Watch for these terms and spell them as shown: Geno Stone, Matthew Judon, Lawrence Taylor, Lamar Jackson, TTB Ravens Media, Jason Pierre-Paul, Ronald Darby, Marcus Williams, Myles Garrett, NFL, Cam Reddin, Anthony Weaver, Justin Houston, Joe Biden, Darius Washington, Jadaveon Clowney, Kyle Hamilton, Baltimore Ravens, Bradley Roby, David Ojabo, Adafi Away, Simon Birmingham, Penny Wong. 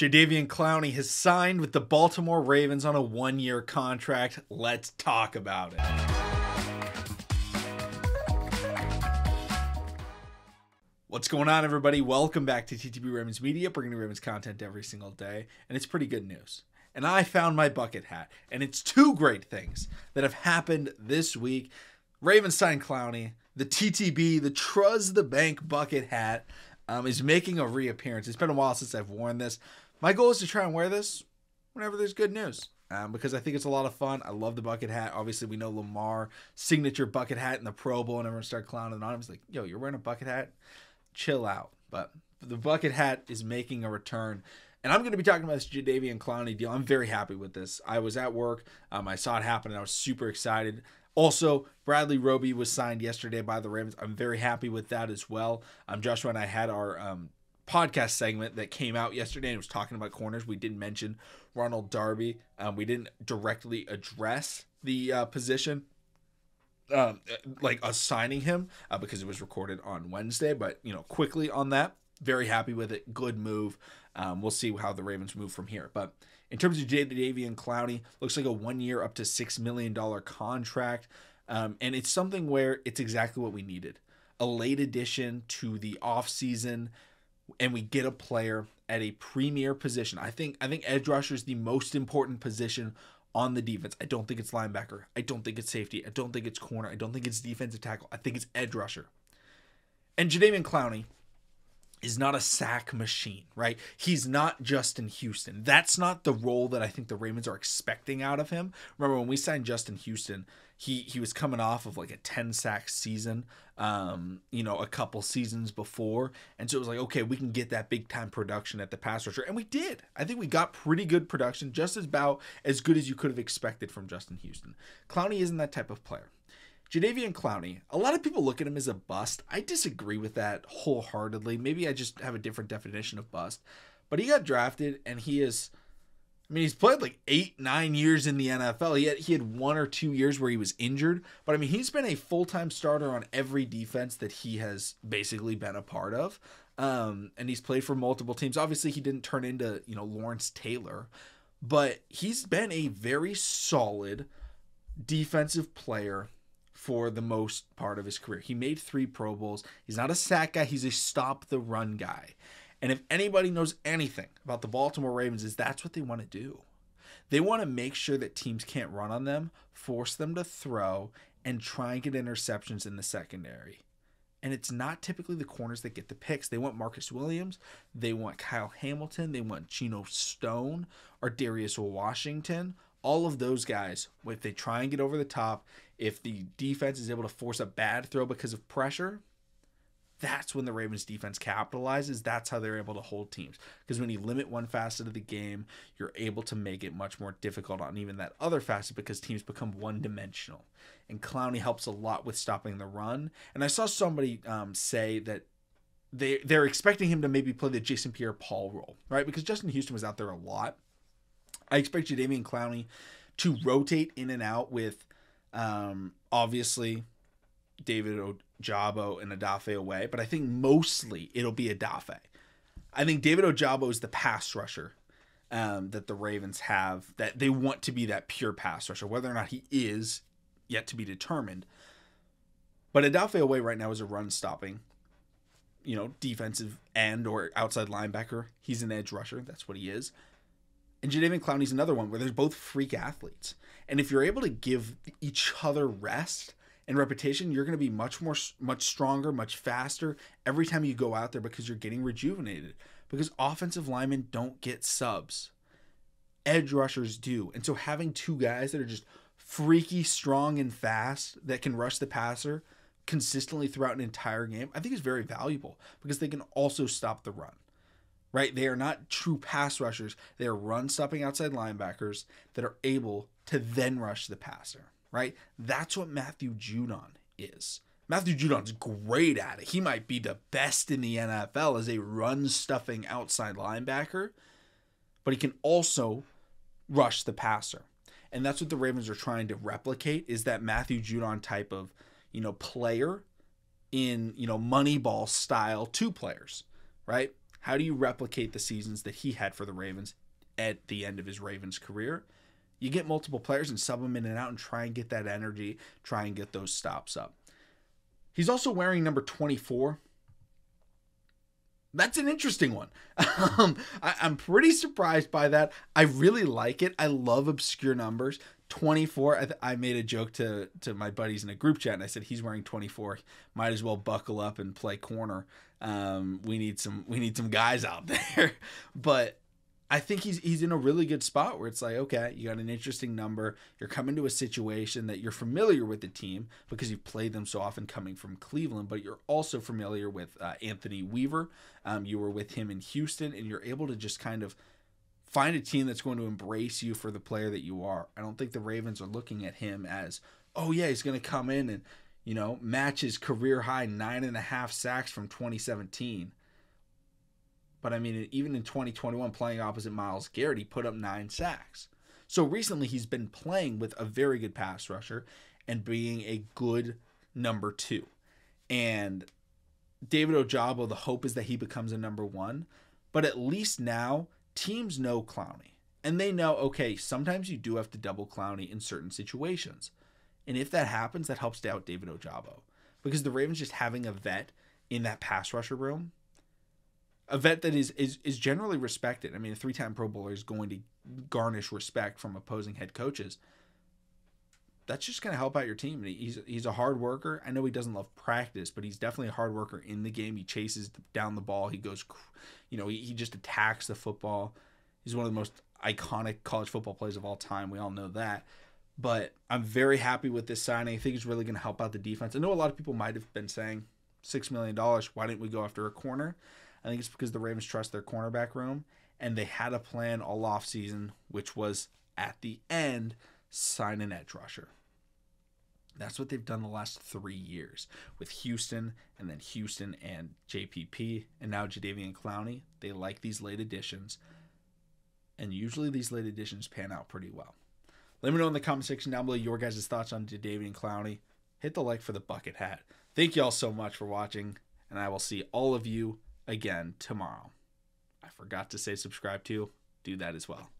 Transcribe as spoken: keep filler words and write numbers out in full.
Jadaveon Clowney has signed with the Baltimore Ravens on a one-year contract. Let's talk about it. What's going on, everybody? Welcome back to T T B Ravens Media, bringing you Ravens content every single day, and it's pretty good news. And I found my bucket hat, and it's two great things that have happened this week. Ravens signed Clowney, the T T B, the Trust the Bank bucket hat um, is making a reappearance. It's been a while since I've worn this. My goal is to try and wear this whenever there's good news um, because I think it's a lot of fun. I love the bucket hat. Obviously, we know Lamar, signature bucket hat in the Pro Bowl, and everyone started clowning on him. It's like, yo, you're wearing a bucket hat? Chill out. But the bucket hat is making a return. And I'm going to be talking about this Jadaveon Clowney deal. I'm very happy with this. I was at work. Um, I saw it happen, and I was super excited. Also, Bradley Roby was signed yesterday by the Ravens. I'm very happy with that as well. Um, Joshua and I had our um, podcast segment that came out yesterday, and it was talking about corners. We didn't mention Ronald Darby. Um, we didn't directly address the uh, position, um, like us signing him, uh, because it was recorded on Wednesday. But, you know, quickly on that. Very happy with it. Good move. Um, we'll see how the Ravens move from here. But in terms of Jadaveon Clowney, looks like a one-year up to six million dollars contract. Um, and it's something where it's exactly what we needed. A late addition to the offseason, and we get a player at a premier position. I think I think edge rusher is the most important position on the defense. I don't think it's linebacker. I don't think it's safety. I don't think it's corner. I don't think it's defensive tackle. I think it's edge rusher. And Jadaveon Clowney is not a sack machine, right? He's not Justin Houston. That's not the role that I think the Ravens are expecting out of him. Remember, when we signed Justin Houston, he he was coming off of like a ten sack season, um, you know, a couple seasons before. And so it was like, okay, we can get that big-time production at the pass rusher. And we did. I think we got pretty good production, just as about as good as you could have expected from Justin Houston. Clowney isn't that type of player. Jadaveon Clowney, a lot of people look at him as a bust. I disagree with that wholeheartedly. Maybe I just have a different definition of bust. But he got drafted, and he is, I mean, he's played like eight, nine years in the N F L. He had, he had one or two years where he was injured. But, I mean, he's been a full-time starter on every defense that he has basically been a part of. Um, and he's played for multiple teams. Obviously, he didn't turn into, you know, Lawrence Taylor. But he's been a very solid defensive player for the most part of his career. He made three Pro Bowls. He's not a sack guy. He's a stop-the-run guy. And if anybody knows anything about the Baltimore Ravens, is that's what they want to do. They want to make sure that teams can't run on them, force them to throw, and try and get interceptions in the secondary. And it's not typically the corners that get the picks. They want Marcus Williams. They want Kyle Hamilton. They want Geno Stone or Darius Washington. All of those guys, if they try and get over the top, if the defense is able to force a bad throw because of pressure, that's when the Ravens defense capitalizes. That's how they're able to hold teams. Because when you limit one facet of the game, you're able to make it much more difficult on even that other facet because teams become one-dimensional. And Clowney helps a lot with stopping the run. And I saw somebody um, say that they, they're expecting him to maybe play the Jason Pierre-Paul role, right? Because Justin Houston was out there a lot. I expect Jadaveon Clowney to rotate in and out with, um, obviously, David Ojabo and Adafi Away, but I think mostly it'll be Adafi. I think David Ojabo is the pass rusher um, that the Ravens have, that they want to be that pure pass rusher. Whether or not he is, yet to be determined. But Adafi Away right now is a run-stopping, you know, defensive end or outside linebacker. He's an edge rusher. That's what he is. And Jadaveon Clowney's another one where they're both freak athletes. And if you're able to give each other rest and repetition, you're going to be much more, much stronger, much faster every time you go out there because you're getting rejuvenated. Because offensive linemen don't get subs. Edge rushers do. And so having two guys that are just freaky, strong, and fast that can rush the passer consistently throughout an entire game, I think is very valuable because they can also stop the run. Right? They are not true pass rushers. They are run-stopping outside linebackers that are able to then rush the passer. Right? That's what Matthew Judon is. Matthew Judon's great at it. He might be the best in the N F L as a run-stuffing outside linebacker, but he can also rush the passer. And that's what the Ravens are trying to replicate, is that Matthew Judon type of, you know, player in, you know, Moneyball style two players. Right? How do you replicate the seasons that he had for the Ravens at the end of his Ravens career? You get multiple players and sub them in and out and try and get that energy, try and get those stops up. He's also wearing number twenty-four. That's an interesting one. um, I, I'm pretty surprised by that. I really like it. I love obscure numbers. twenty-four, I, th I made a joke to, to my buddies in a group chat, and I said, he's wearing twenty-four. Might as well buckle up and play corner. Um, we need some we need some guys out there. But I think he's he's in a really good spot where it's like, okay, you got an interesting number. You're coming to a situation that you're familiar with the team because you've played them so often coming from Cleveland, but you're also familiar with uh, Anthony Weaver. Um, you were with him in Houston, and you're able to just kind of find a team that's going to embrace you for the player that you are. I don't think the Ravens are looking at him as, oh, yeah, he's going to come in and, you know, match his career-high nine and a half sacks from twenty seventeen. But, I mean, even in twenty twenty-one, playing opposite Myles Garrett, he put up nine sacks. So, recently, he's been playing with a very good pass rusher and being a good number two. And David Ojabo, the hope is that he becomes a number one. But at least now, teams know Clowney. And they know, okay, sometimes you do have to double Clowney in certain situations. And if that happens, that helps out David Ojabo. Because the Ravens just having a vet in that pass rusher room, a vet that is, is is generally respected. I mean, a three-time Pro Bowler is going to garnish respect from opposing head coaches. That's just going to help out your team. He's, he's a hard worker. I know he doesn't love practice, but he's definitely a hard worker in the game. He chases down the ball. He goes, you know, he, he just attacks the football. He's one of the most iconic college football players of all time. We all know that. But I'm very happy with this signing. I think it's really going to help out the defense. I know a lot of people might have been saying, six million dollars, why didn't we go after a corner? I think it's because the Ravens trust their cornerback room, and they had a plan all offseason, which was, at the end, sign an edge rusher. That's what they've done the last three years with Houston, and then Houston and J P P, and now Jadaveon Clowney. They like these late additions, and usually these late additions pan out pretty well. Let me know in the comment section down below your guys' thoughts on Jadaveon Clowney. Hit the like for the bucket hat. Thank you all so much for watching, and I will see all of you again tomorrow. I forgot to say subscribe to. Do that as well.